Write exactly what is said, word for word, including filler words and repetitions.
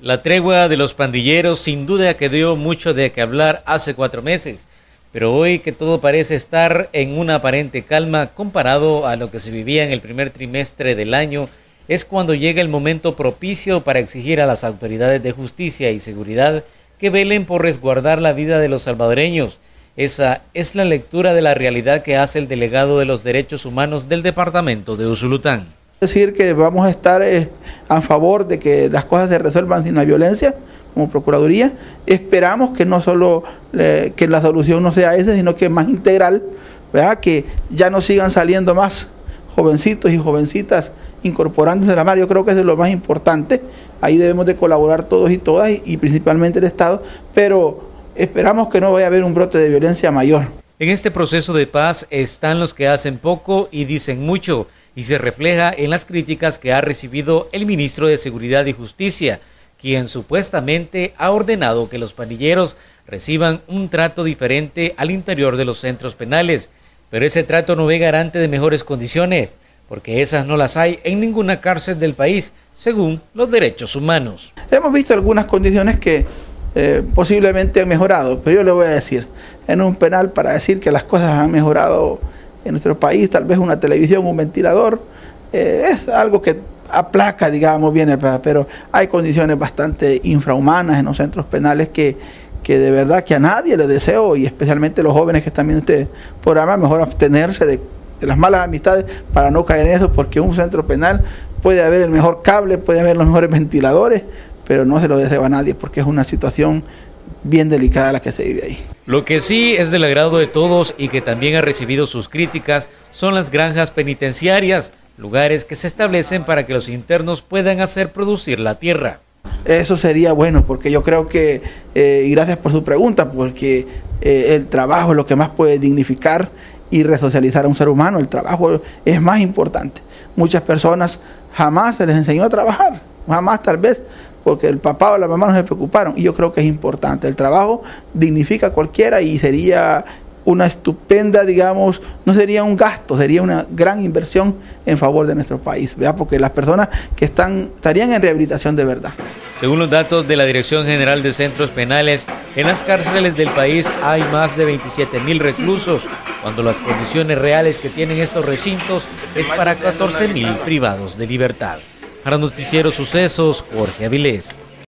La tregua de los pandilleros sin duda que dio mucho de qué hablar hace cuatro meses, pero hoy que todo parece estar en una aparente calma comparado a lo que se vivía en el primer trimestre del año, es cuando llega el momento propicio para exigir a las autoridades de justicia y seguridad que velen por resguardar la vida de los salvadoreños. Esa es la lectura de la realidad que hace el delegado de los Derechos Humanos del departamento de Usulután. Decir que vamos a estar eh, a favor de que las cosas se resuelvan sin la violencia como Procuraduría. Esperamos que no solo eh, que la solución no sea esa, sino que más integral, ¿verdad? Que ya no sigan saliendo más jovencitos y jovencitas incorporándose a la mar. Yo creo que eso es lo más importante. Ahí debemos de colaborar todos y todas y, y principalmente el Estado, pero esperamos que no vaya a haber un brote de violencia mayor. En este proceso de paz están los que hacen poco y dicen mucho, y se refleja en las críticas que ha recibido el ministro de Seguridad y Justicia, quien supuestamente ha ordenado que los pandilleros reciban un trato diferente al interior de los centros penales. Pero ese trato no ve garante de mejores condiciones, porque esas no las hay en ninguna cárcel del país, según los derechos humanos. Hemos visto algunas condiciones que eh, posiblemente han mejorado, pero yo le voy a decir, en un penal para decir que las cosas han mejorado en nuestro país, tal vez una televisión, un ventilador, eh, es algo que aplaca, digamos, bien, pero hay condiciones bastante infrahumanas en los centros penales que, que de verdad que a nadie le deseo, y especialmente los jóvenes que están viendo este programa, mejor abstenerse de, de las malas amistades para no caer en eso, porque un centro penal puede haber el mejor cable, puede haber los mejores ventiladores, pero no se lo deseo a nadie, porque es una situación bien delicada la que se vive ahí. Lo que sí es del agrado de todos y que también ha recibido sus críticas son las granjas penitenciarias, lugares que se establecen para que los internos puedan hacer producir la tierra. Eso sería bueno, porque yo creo que, eh, y gracias por su pregunta, porque eh, el trabajo es lo que más puede dignificar y resocializar a un ser humano. El trabajo es más importante. Muchas personas jamás se les enseñó a trabajar, jamás tal vez, porque el papá o la mamá no se preocuparon, y yo creo que es importante. El trabajo dignifica a cualquiera y sería una estupenda, digamos, no sería un gasto, sería una gran inversión en favor de nuestro país, ¿verdad? Porque las personas que están estarían en rehabilitación de verdad. Según los datos de la Dirección General de Centros Penales, en las cárceles del país hay más de veintisiete mil reclusos, cuando las condiciones reales que tienen estos recintos es para catorce mil privados de libertad. Para Noticieros Sucesos, Jorge Avilés.